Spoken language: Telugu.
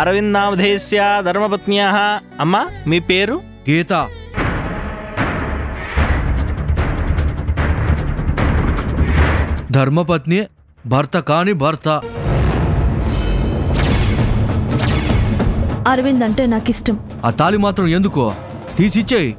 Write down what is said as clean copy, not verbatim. అరవిందావధేస్య ధర్మపత్న్యాః. అమ్మ మీ పేరు? గీత. ధర్మపత్ని భర్త కాని భర్త. అరవింద్ అంటే నాకు ఇష్టం. ఆ తాళి మాత్రం ఎందుకో తీసిచ్చేయి.